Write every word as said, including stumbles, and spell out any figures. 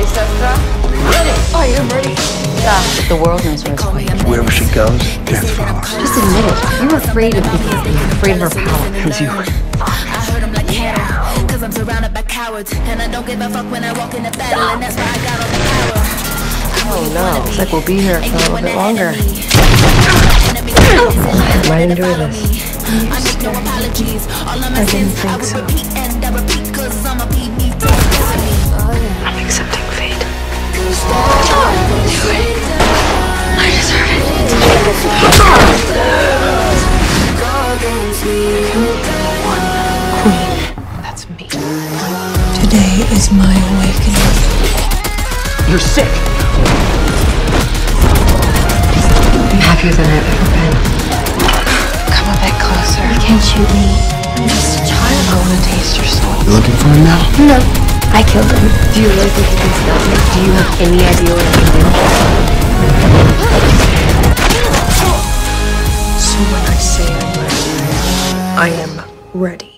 Ready, Sestra? Ready! I am ready. Yeah, the world knows where it's going. Wherever she goes, death follows. Just admit it. You're afraid of people. You're afraid of her power. It's you. I heard him like hell, cause I'm surrounded by cowards. And I don't give a fuck when I walk in the battle, and that's why I got on the power. Oh no, it's like we'll be here for a little bit longer. I might enjoy this. I make no apologies. All of my sins I would repeat and I repeat, cause I'm a P B. I'm accepting fate. Do it. I deserve it. Queen. That's me. Today is my awakening. You're sick. I'm happier than I've ever been. Come a bit closer. You can't shoot me. I'm just a child. I want to taste your soul. You looking for him now? No. I killed him. Do you really think you can stop me? Do you have any idea what I'm doing? So when I say I'm ready, I am ready.